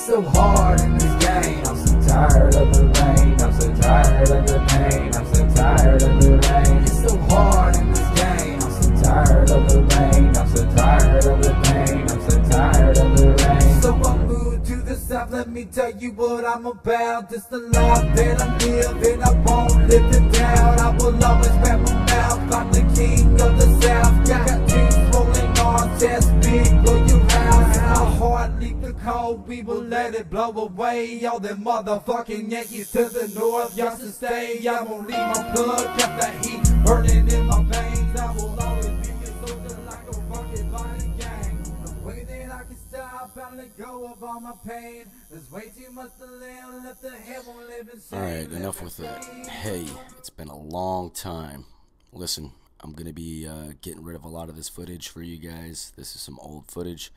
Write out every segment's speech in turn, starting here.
It's so hard in this game. I'm so tired of the rain. I'm so tired of the pain. I'm so tired of the rain. It's so hard in this game. I'm so tired of the rain. I'm so tired of the pain. I'm so tired of the rain. So I moved to the south. Let me tell you what I'm about. It's the life that I'm living. I won't live it down. I will always wrap my mouth. I'm the king of the south. Got dreams rolling on, just big boy. Leave the cold, we will let it blow away. All them motherfucking Yankees to the north, y'all should stay. I won't leave my plug, kept the heat burning in my veins. I will always be insulted like a rocket by the gang. The way that I can stop and let go of all my pain. There's way too much to live, left the hell won't live in shame. Alright, enough with that. Hey, it's been a long time. Listen, I'm gonna be getting rid of a lot of this footage for you guys. This is some old footage.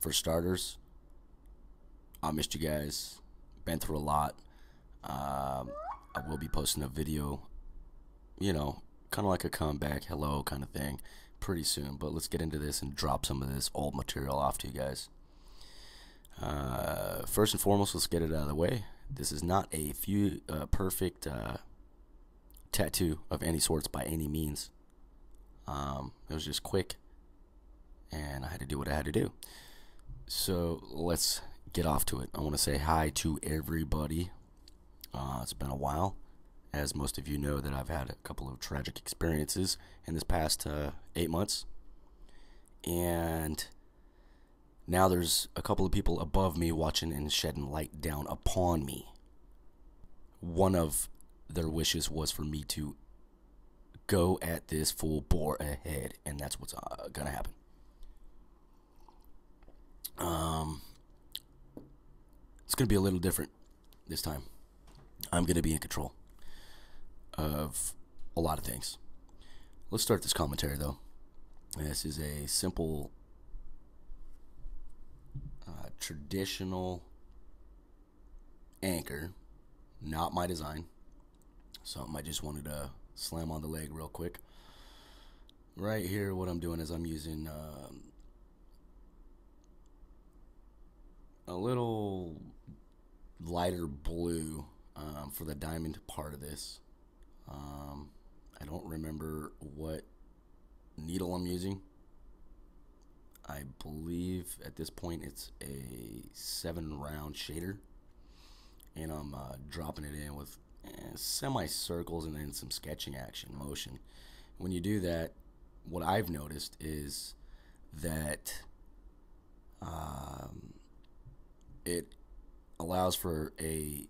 For starters, I missed you guys, been through a lot. I will be posting a video, you know, kind of like a comeback, hello kind of thing, pretty soon. But let's get into this and drop some of this old material off to you guys. First and foremost, let's get it out of the way. This is not a perfect tattoo of any sorts by any means. It was just quick. And I had to do what I had to do. So let's get off to it. I want to say hi to everybody. It's been a while. As most of you know, that I've had a couple of tragic experiences in this past 8 months. And now there's a couple of people above me watching and shedding light down upon me. One of their wishes was for me to go at this full bore ahead. And that's what's going to happen. It's going to be a little different this time. I'm going to be in control of a lot of things. Let's start this commentary, though. This is a simple, traditional anchor, not my design. Something I just wanted to slam on the leg real quick. Right here, what I'm doing is I'm using a little lighter blue for the diamond part of this. I don't remember what needle I'm using. I believe at this point it's a 7-round shader, and I'm dropping it in with semicircles and then some sketching action motion. When you do that, what I've noticed is that it allows for a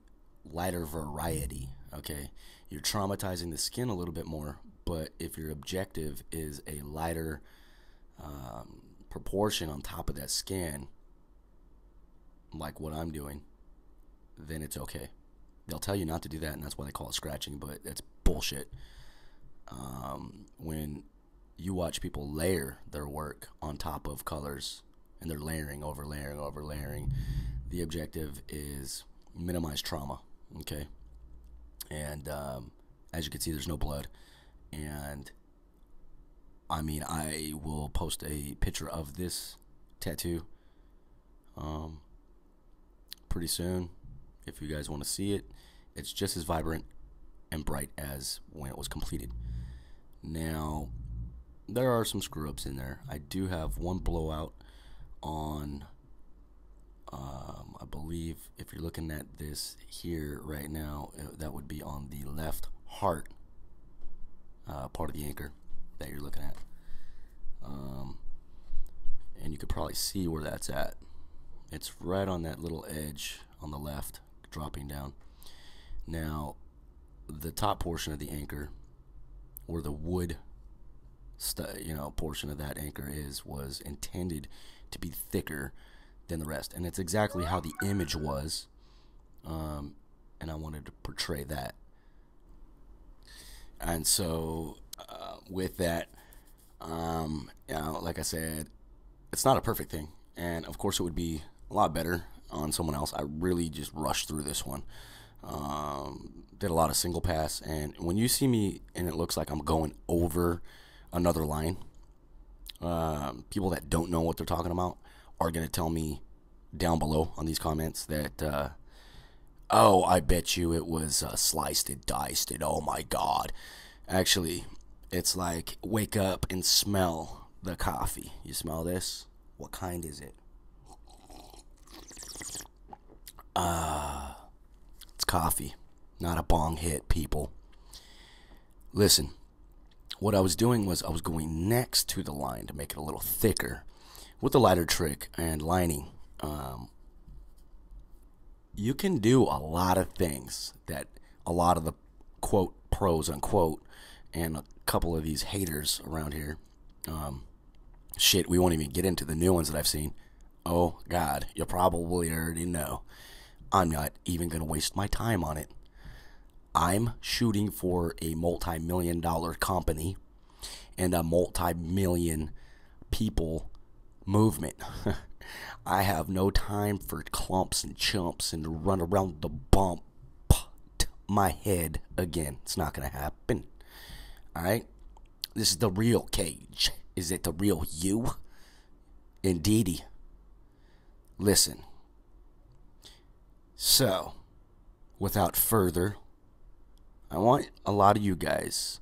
lighter variety, okay? You're traumatizing the skin a little bit more, but if your objective is a lighter proportion on top of that skin, like what I'm doing, then it's okay. They'll tell you not to do that, and that's why they call it scratching, but that's bullshit. When you watch people layer their work on top of colors, and they're layering over layering over layering, the objective is minimize trauma, okay? And as you can see, there's no blood. And I mean, I will post a picture of this tattoo pretty soon if you guys want to see it. It's just as vibrant and bright as when it was completed. Now, there are some screw-ups in there. I do have one blowout on... I believe if you're looking at this here right now, that would be on the left heart part of the anchor that you're looking at. And you could probably see where that's at. It's right on that little edge on the left, dropping down. Now, the top portion of the anchor, or the wood portion of that anchor was intended to be thicker than the rest, and it's exactly how the image was, and I wanted to portray that. And so with that, you know, like I said, it's not a perfect thing, and of course it would be a lot better on someone else. I really just rushed through this one. Did a lot of single pass, and when you see me and it looks like I'm going over another line, people that don't know what they're talking about are going to tell me down below on these comments that, oh, I bet you it was sliced and diced and oh my god. Actually, it's like, wake up and smell the coffee. You smell this? What kind is it? It's coffee, not a bong hit, people. Listen, what I was doing was I was going next to the line to make it a little thicker with a lighter trick and lining. You can do a lot of things that a lot of the quote pros unquote and a couple of these haters around here, shit, we won't even get into the new ones that I've seen. Oh god, you probably already know. I'm not even going to waste my time on it. I'm shooting for a multi-million-dollar company and a multi-million people movement. I have no time for clumps and chumps and run around the bump my head again. It's not going to happen. All right? This is the real Kage. Is it the real you? Indeedy. Listen. So, without further, I want a lot of you guys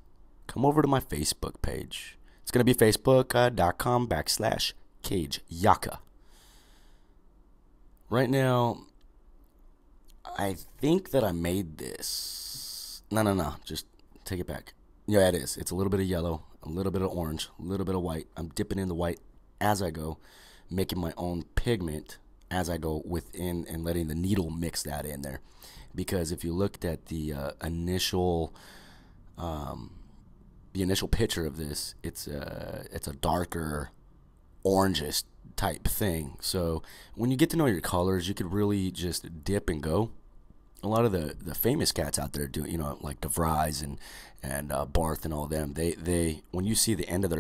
come over to my Facebook page. It's going to be facebook.com/Kage Yacha. Right now, I think that I made this. No, just take it back. Yeah, it is. It's a little bit of yellow, a little bit of orange, a little bit of white. I'm dipping in the white as I go, making my own pigment as I go within and letting the needle mix that in there. Because if you looked at the initial picture of this, it's a darker orangish type thing. So when you get to know your colors, you could really just dip and go. A lot of the famous cats out there do, you know, like DeVries and Barth and all them. They when you see the end of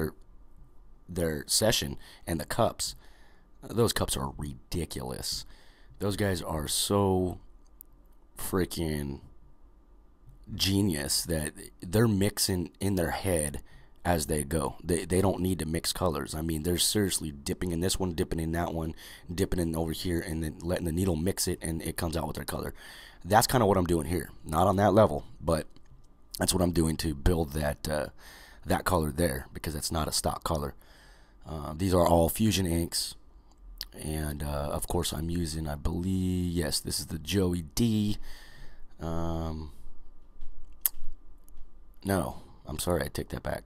their session and the cups, those cups are ridiculous. Those guys are so freaking genius that they're mixing in their head as they go. They don't need to mix colors. I mean, they're seriously dipping in this one, dipping in that one, dipping in over here, and then letting the needle mix it, and it comes out with their color. That's kind of what I'm doing here. Not on that level, but that's what I'm doing to build that color there, because it's not a stock color. These are all Fusion inks. And, of course, I'm using, I believe, yes, this is the Joey D. No, I'm sorry, I take that back.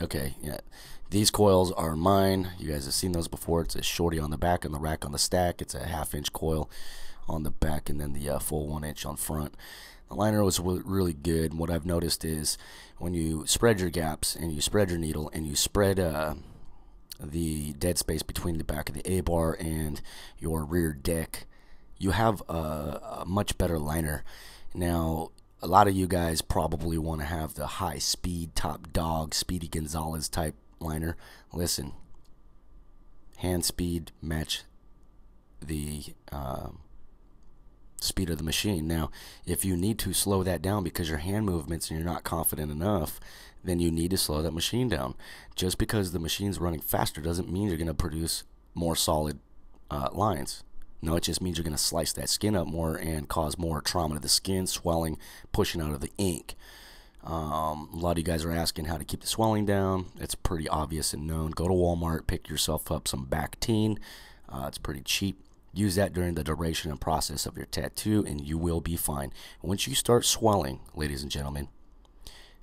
Okay, yeah. These coils are mine. You guys have seen those before. It's a shorty on the back and the rack on the stack. It's a half-inch coil on the back and then the full 1-inch on front. The liner was really good. What I've noticed is when you spread your gaps and you spread your needle and you spread the dead space between the back of the A-bar and your rear deck, you have a much better liner. Now, a lot of you guys probably want to have the high-speed, top-dog, Speedy Gonzalez type liner. Listen, hand speed match the... speed of the machine. Now, if you need to slow that down because your hand movements and you're not confident enough, then you need to slow that machine down. Just because the machine's running faster doesn't mean you're going to produce more solid lines. No, it just means you're going to slice that skin up more and cause more trauma to the skin, swelling, pushing out of the ink. A lot of you guys are asking how to keep the swelling down. It's pretty obvious and known. Go to Walmart, pick yourself up some Bactine. It's pretty cheap. Use that during the duration and process of your tattoo, and you will be fine. Once you start swelling, ladies and gentlemen,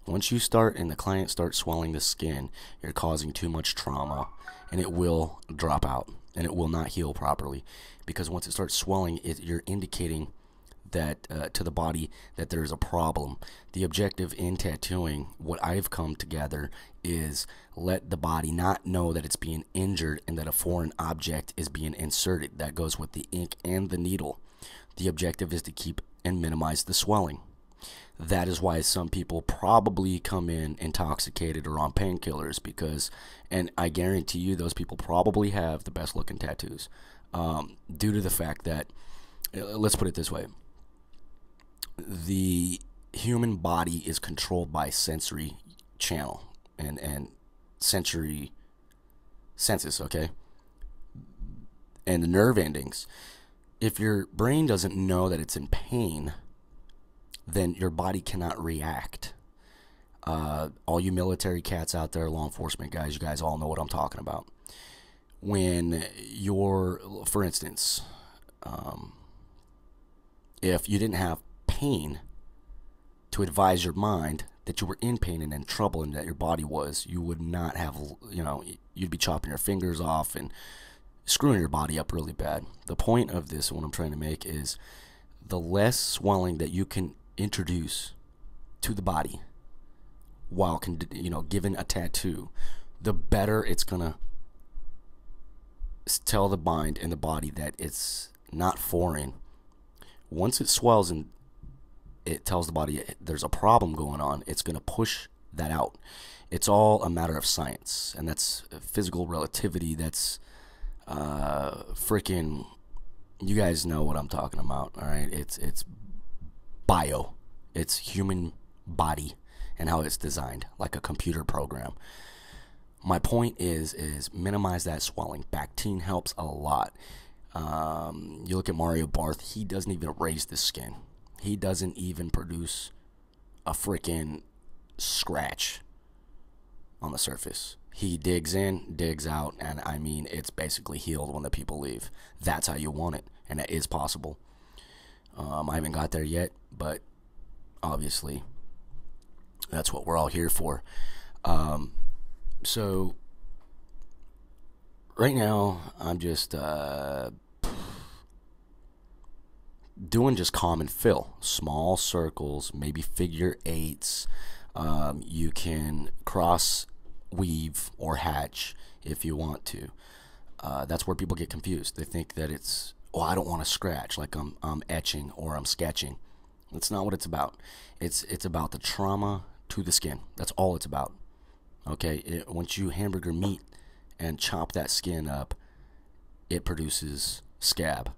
once you start and the client starts swelling the skin, you're causing too much trauma, and it will drop out, and it will not heal properly. Because once it starts swelling, you're indicating that to the body that there is a problem. The objective in tattooing, what I've come to gather, is let the body not know that it's being injured and that a foreign object is being inserted. That goes with the ink and the needle. The objective is to keep and minimize the swelling. That is why some people probably come in intoxicated or on painkillers, because, and I guarantee you, those people probably have the best looking tattoos, due to the fact that, let's put it this way, the human body is controlled by sensory channel and sensory senses, okay, and the nerve endings. If your brain doesn't know that it's in pain, then your body cannot react. All you military cats out there, law enforcement guys, you guys all know what I'm talking about. When you're, for instance, if you didn't have pain to advise your mind that you were in pain and in trouble and that your body was, you would not have, you know, you'd be chopping your fingers off and screwing your body up really bad. The point of this, what I'm trying to make, is the less swelling that you can introduce to the body while, you know, given a tattoo, the better it's gonna tell the mind and the body that it's not foreign. Once it swells and it tells the body there's a problem going on, it's gonna push that out. It's all a matter of science, and that's physical relativity. That's freaking, you guys know what I'm talking about, all right? It's bio. It's human body and how it's designed, like a computer program. My point is minimize that swelling. Bactine helps a lot. You look at Mario Barth, he doesn't even raise the skin. He doesn't even produce a freaking scratch on the surface. He digs in, digs out, and I mean, it's basically healed when the people leave. That's how you want it, and it is possible. I haven't got there yet, but obviously that's what we're all here for. So right now I'm just doing just common fill, small circles, maybe figure eights. You can cross weave or hatch if you want to. That's where people get confused. They think that it's, oh, I don't want to scratch, like I'm etching or I'm sketching. That's not what it's about. It's about the trauma to the skin. That's all it's about. Okay, once you hamburger meat and chop that skin up, it produces scab.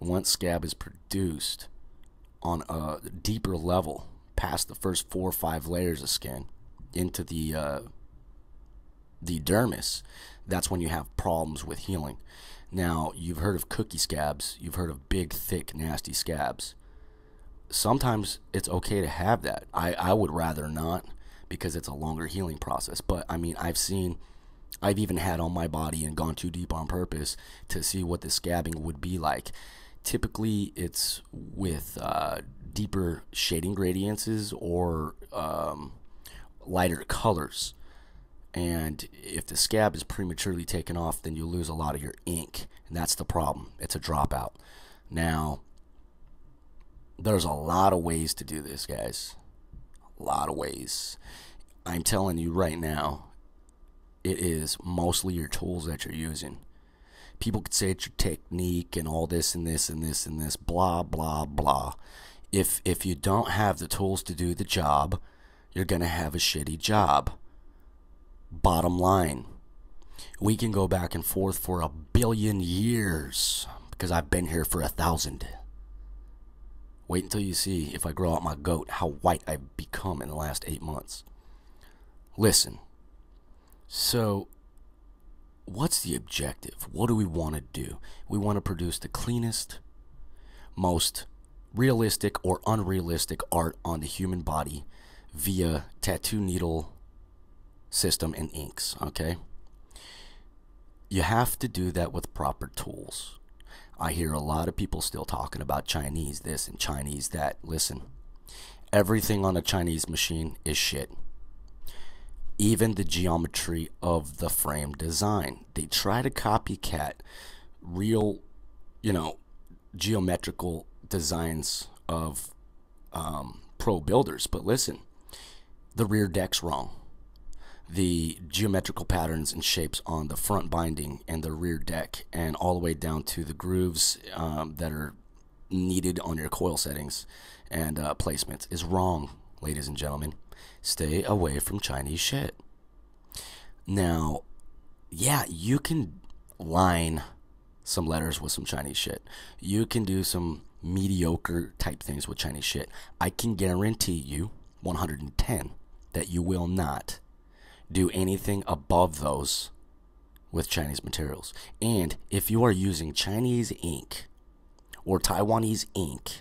Once scab is produced on a deeper level, past the first 4 or 5 layers of skin into the dermis, that's when you have problems with healing. Now, you've heard of cookie scabs. You've heard of big, thick, nasty scabs. Sometimes it's okay to have that. I would rather not, because it's a longer healing process. But I mean, I've even had on my body and gone too deep on purpose to see what the scabbing would be like. Typically it's with deeper shading gradients or lighter colors, and if the scab is prematurely taken off, then you lose a lot of your ink, and that's the problem. It's a dropout. Now, there's a lot of ways to do this, guys. A lot of ways. I'm telling you right now, it is mostly your tools that you're using. People could say it's your technique and all this and this and this and this, blah blah blah. If you don't have the tools to do the job, you're gonna have a shitty job. Bottom line, we can go back and forth for 1 billion years, because I've been here for 1,000. Wait until you see, if I grow out my goat, how white I've become in the last 8 months. Listen, so what's the objective? What do we want to do? We want to produce the cleanest, most realistic or unrealistic art on the human body via tattoo needle system and inks, okay? You have to do that with proper tools. I hear a lot of people still talking about Chinese this and Chinese that. Listen, everything on a Chinese machine is shit. Even the geometry of the frame design. They try to copycat real, you know, geometrical designs of pro builders. But listen, the rear deck's wrong. The geometrical patterns and shapes on the front binding and the rear deck, and all the way down to the grooves that are needed on your coil settings and placements, is wrong, ladies and gentlemen. Stay away from Chinese shit. Now, yeah, you can line some letters with some Chinese shit. You can do some mediocre type things with Chinese shit. I can guarantee you 110 that you will not do anything above those with Chinese materials. And if you are using Chinese ink or Taiwanese ink,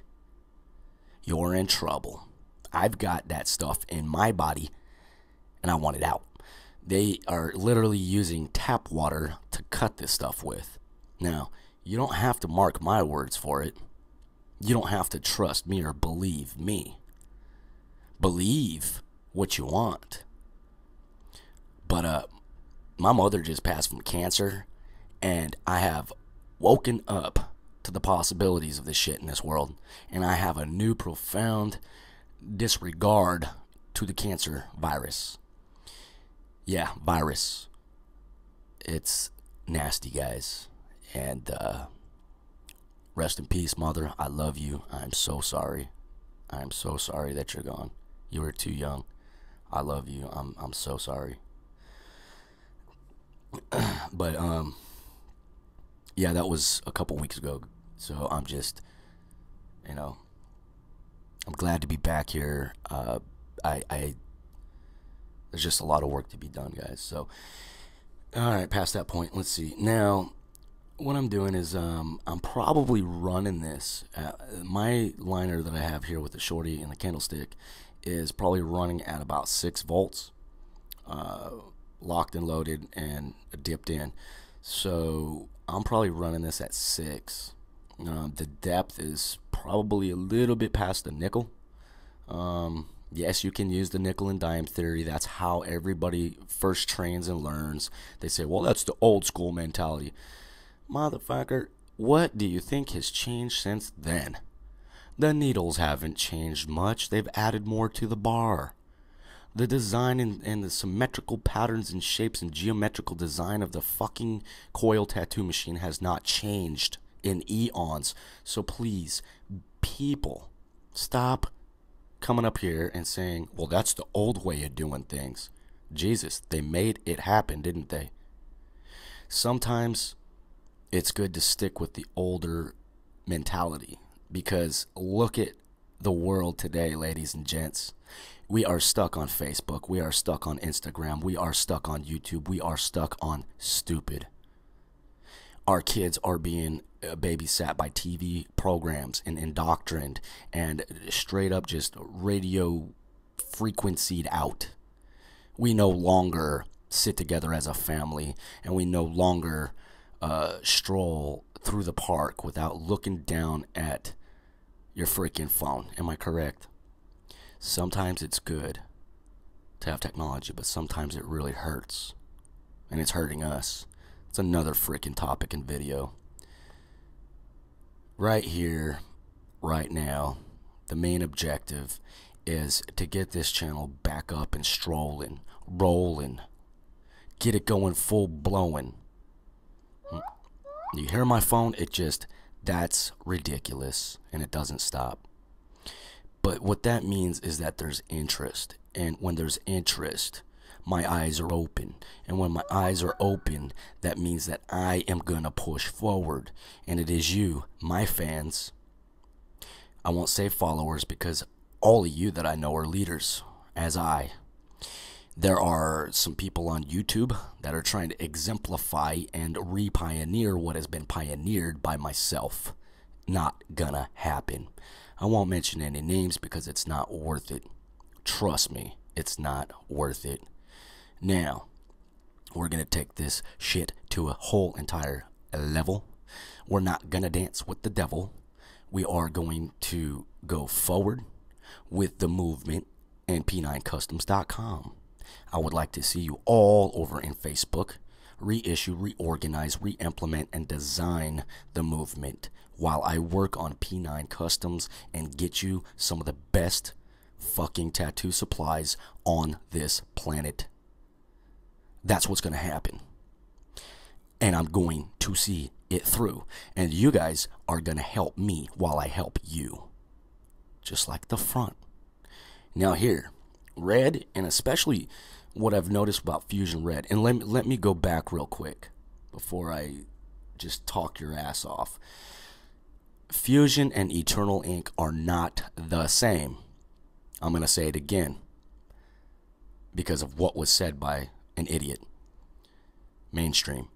you're in trouble. I've got that stuff in my body and I want it out. They are literally using tap water to cut this stuff with. Now, you don't have to mark my words for it. You don't have to trust me or believe me. Believe what you want. But my mother just passed from cancer, and I have woken up to the possibilities of this shit in this world, and I have a new profound disregard to the cancer virus. Yeah, virus. It's nasty, guys. And rest in peace, mother. I love you. I'm so sorry. I'm so sorry that you're gone. You were too young. I love you. I'm so sorry. But yeah, that was a couple weeks ago. So I'm just, you know, I'm glad to be back here. There's just a lot of work to be done, guys. So, all right, past that point, let's see. Now, what I'm doing is I'm probably running this. My liner that I have here with the shorty and the candlestick is probably running at about 6 volts, locked and loaded and dipped in. So I'm probably running this at 6. The depth is probably a little bit past the nickel. Yes, you can use the nickel and dime theory. That's how everybody first trains and learns. They say, well, that's the old school mentality. Motherfucker, what do you think has changed since then? The needles haven't changed much. They've added more to the bar. The design and the symmetrical patterns and shapes and geometrical design of the fucking coil tattoo machine has not changed in eons. So please, people, stop coming up here and saying, well, that's the old way of doing things. Jesus, they made it happen, didn't they? Sometimes it's good to stick with the older mentality, because look at the world today, ladies and gents. We are stuck on Facebook. We are stuck on Instagram. We are stuck on YouTube. We are stuck on stupid. Our kids are being babysat by TV programs and indoctrined and straight up just radio frequencied out. We no longer sit together as a family, and we no longer stroll through the park without looking down at your freaking phone. Am I correct? Sometimes it's good to have technology, but sometimes it really hurts, and it's hurting us. It's another freaking topic and video. Right here, right now, the main objective is to get this channel back up and strolling, rolling, get it going full blowing. You hear my phone? It just, that's ridiculous, and it doesn't stop. But what that means is that there's interest, and when there's interest, my eyes are open, and when my eyes are open, that means that I am gonna push forward, and it is you, my fans. I won't say followers, because all of you that I know are leaders, as I. There are some people on YouTube that are trying to exemplify and re-pioneer what has been pioneered by myself. Not gonna happen. I won't mention any names because it's not worth it. Trust me, it's not worth it. Now, we're gonna take this shit to a whole entire level. We're not gonna dance with the devil. We are going to go forward with the movement and P9Customs.com. I would like to see you all over in Facebook. Reissue, reorganize, re-implement, and design the movement while I work on P9 Customs and get you some of the best fucking tattoo supplies on this planet. That's what's going to happen. And I'm going to see it through. And you guys are going to help me while I help you. Just like the front. Now here. Red, and especially what I've noticed about Fusion Red, and let me go back real quick before I just talk your ass off. Fusion and Eternal Ink are not the same. I'm gonna say it again because of what was said by an idiot. Mainstream.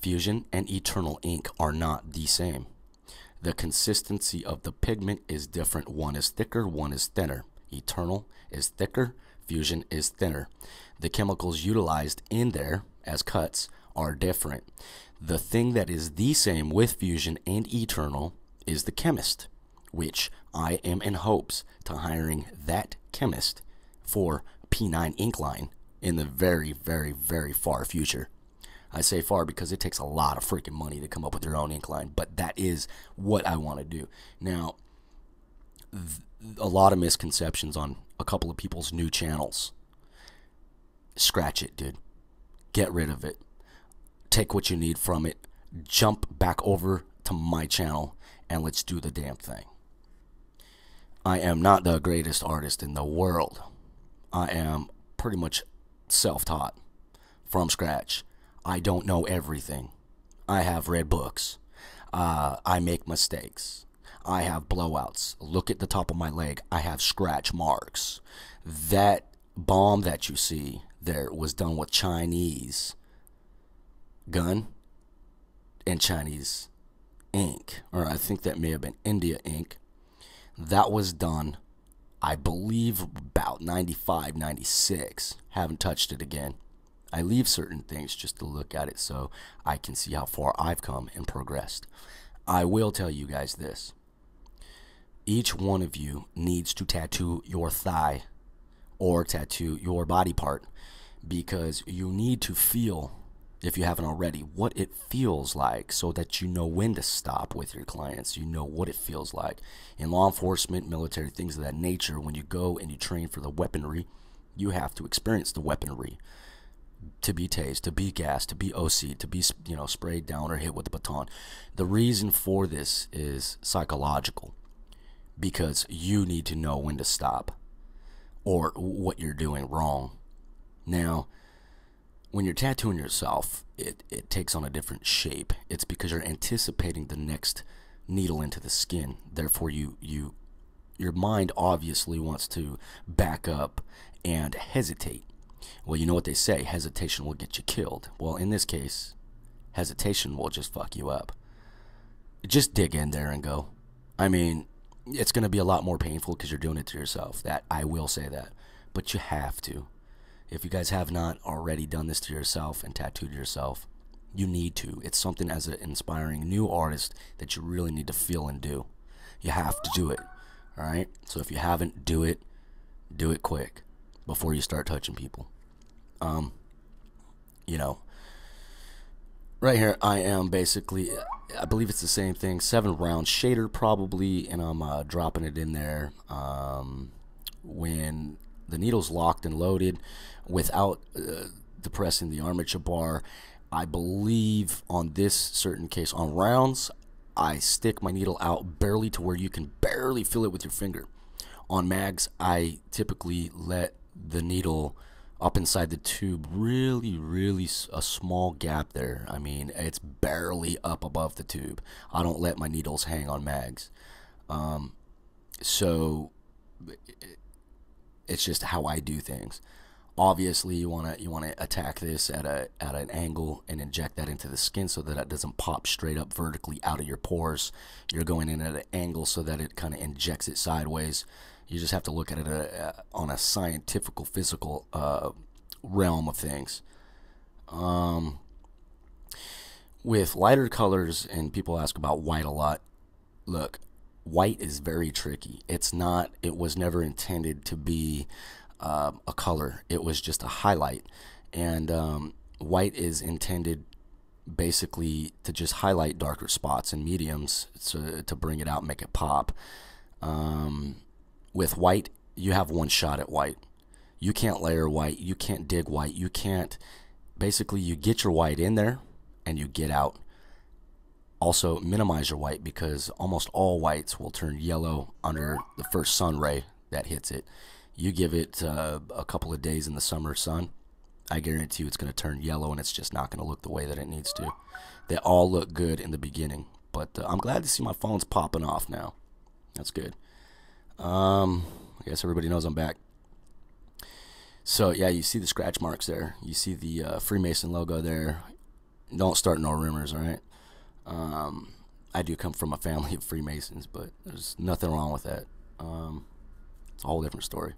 Fusion and Eternal ink are not the same. The consistency of the pigment is different. One is thicker, one is thinner. Eternal is thicker, Fusion is thinner. The chemicals utilized in there as cuts are different. The thing that is the same with Fusion and Eternal is the chemist, which I am in hopes to hiring that chemist for P9 ink line in the very, very, very far future. I say far because it takes a lot of freaking money to come up with your own ink line, but that is what I want to do. Now, a lot of misconceptions on a couple of people's new channels. Scratch it, dude. Get rid of it. Take what you need from it. Jump back over to my channel, and let's do the damn thing. I am not the greatest artist in the world. I am pretty much self-taught from scratch. I don't know everything. I have read books. I make mistakes. I have blowouts. Look at the top of my leg. I have scratch marks. That bomb that you see there was done with Chinese gun and Chinese ink. Or I think that may have been India ink. That was done, I believe, about 95, 96. Haven't touched it again. I leave certain things just to look at it so I can see how far I've come and progressed. I will tell you guys this. Each one of you needs to tattoo your thigh or tattoo your body part, because you need to feel, if you haven't already, what it feels like so that you know when to stop with your clients. You know what it feels like. In law enforcement, military, things of that nature, when you go and you train for the weaponry, you have to experience the weaponry. To be tased, to be gassed, to be OC, to be, you know, sprayed down or hit with a baton. The reason for this is psychological, because you need to know when to stop or what you're doing wrong. Now, when you're tattooing yourself, it takes on a different shape. It's because you're anticipating the next needle into the skin. Therefore, your mind obviously wants to back up and hesitate. Well, you know what they say, hesitation will get you killed. Well, in this case, hesitation will just fuck you up. Just dig in there and go. I mean, it's going to be a lot more painful because you're doing it to yourself. That I will say that. But you have to. If you guys have not already done this to yourself and tattooed yourself, you need to. It's something as an inspiring new artist that you really need to feel and do. You have to do it. All right? So if you haven't, do it quick. Before you start touching people. You know, right here I am basically, I believe it's the same thing, 7-round shader probably, and I'm dropping it in there. When the needle's locked and loaded without depressing the armature bar, I believe on this certain case, on rounds, I stick my needle out barely to where you can barely feel it with your finger. On mags, I typically let the needle up inside the tube, really a small gap there. I mean, it's barely up above the tube. I don't let my needles hang on mags. So it's just how I do things. Obviously, you want to attack this at an angle and inject that into the skin so that it doesn't pop straight up vertically out of your pores. You're going in at an angle so that it kind of injects it sideways. You just have to look at it on a scientific, physical realm of things. With lighter colors, and people ask about white a lot, look, white is very tricky. It's not, it was never intended to be a color. It was just a highlight. And white is intended basically to just highlight darker spots and mediums to bring it out and make it pop. With white, you have one shot at white. You can't layer white. You can't dig white. You can't. Basically, you get your white in there and you get out. Also, minimize your white, because almost all whites will turn yellow under the first sun ray that hits it. You give it a couple of days in the summer sun, I guarantee you it's going to turn yellow, and it's just not going to look the way that it needs to. They all look good in the beginning, but I'm glad to see my phone's popping off now. That's good. I guess everybody knows I'm back. So yeah, you see the scratch marks there. You see the Freemason logo there. don't start no rumors, all right? I do come from a family of Freemasons, but there's nothing wrong with that. It's a whole different story.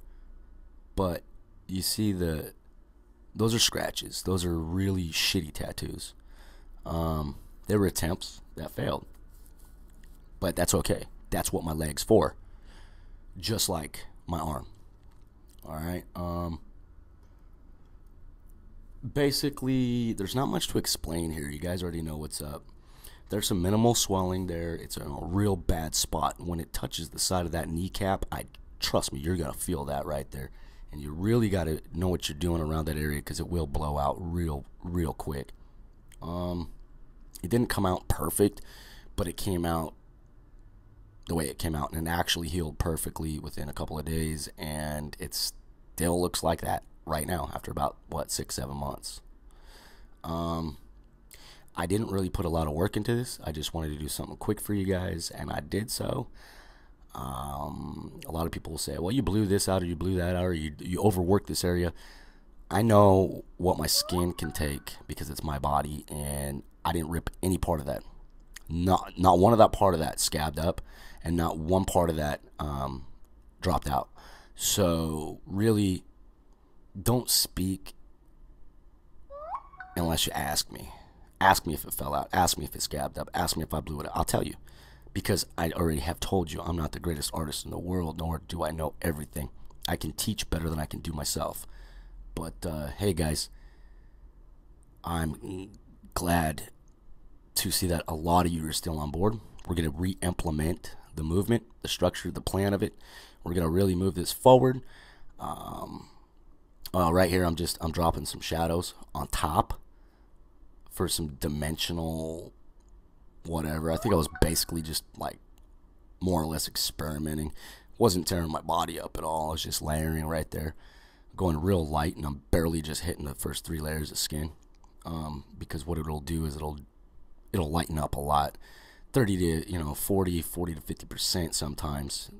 But you see those are scratches. Those are really shitty tattoos. There were attempts that failed, but that's okay. That's what my leg's for, just like my arm. All right. Basically, there's not much to explain here. You guys already know what's up. There's some minimal swelling there. It's in a real bad spot. When it touches the side of that kneecap, trust me, you're gonna feel that right there. And you really got to know what you're doing around that area, because it will blow out real quick. It didn't come out perfect, but it came out the way it came out, and it actually healed perfectly within a couple of days, and it still looks like that right now after about, what, 6-7 months. I didn't really put a lot of work into this. I just wanted to do something quick for you guys, and I did so. A lot of people will say, well, you blew this out, or you blew that out, or you overworked this area. I know what my skin can take, because it's my body, and I didn't rip any part of that. Not one of that part of that scabbed up, and not one part of that dropped out. So really, don't speak unless you ask me. Ask me if it fell out. Ask me if it scabbed up. Ask me if I blew it out. I'll tell you. Because I already have told you, I'm not the greatest artist in the world, nor do I know everything. I can teach better than I can do myself. But, hey guys, I'm glad to see that a lot of you are still on board. We're going to re-implement the movement, the structure, the plan of it. We're going to really move this forward. Right here, I'm dropping some shadows on top for some dimensional... whatever. I think I was basically just like more or less experimenting. Wasn't tearing my body up at all. I was just layering right there, going real light, and I'm barely just hitting the first 3 layers of skin. Because what it'll do is it'll lighten up a lot, 30 to 40 to 50% sometimes.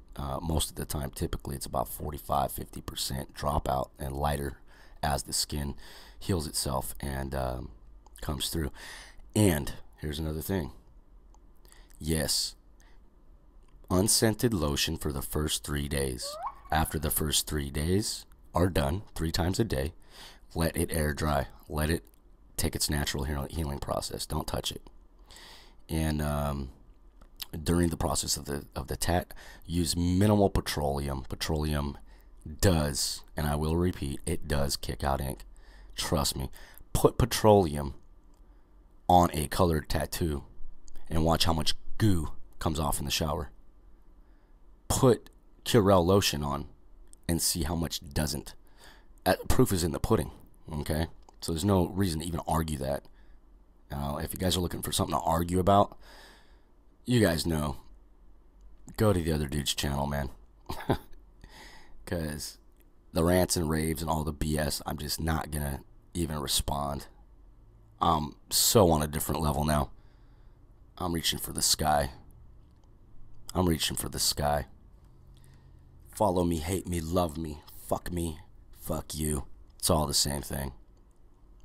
Most of the time, typically it's about 45-50% dropout and lighter as the skin heals itself and comes through. And here's another thing. Yes, unscented lotion for the first 3 days. After the first 3 days are done, 3 times a day, let it air dry. Let it take its natural healing process. Don't touch it. And during the process of the tat, use minimal petroleum. Petroleum does, and I will repeat, it does kick out ink. Trust me. Put petroleum on a colored tattoo and watch how much goo comes off in the shower. Put Curel lotion on and see how much doesn't. Proof is in the pudding, okay? So there's no reason to even argue that. Now, if you guys are looking for something to argue about, you guys know. Go to the other dude's channel, man. Because the rants and raves and all the BS, I'm just not going to even respond. I'm so on a different level now. I'm reaching for the sky. I'm reaching for the sky. Follow me, hate me, love me, fuck you. It's all the same thing.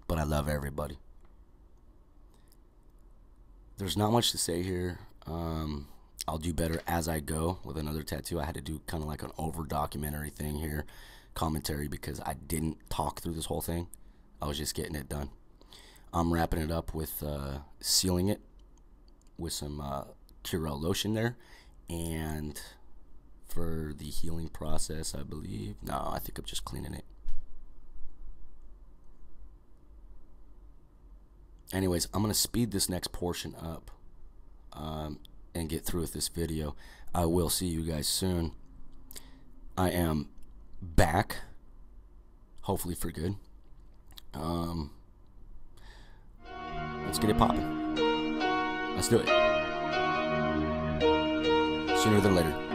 But I love everybody. There's not much to say here. I'll do better as I go with another tattoo. I had to do kind of like an over-documentary thing here, commentary, because I didn't talk through this whole thing. I was just getting it done. I'm wrapping it up with sealing it with some Curel lotion there, and for the healing process, I believe. No, I think I'm just cleaning it. Anyways, I'm gonna speed this next portion up and get through with this video. I will see you guys soon. I am back, hopefully for good. Let's get it popping. Let's do it. Sooner than later.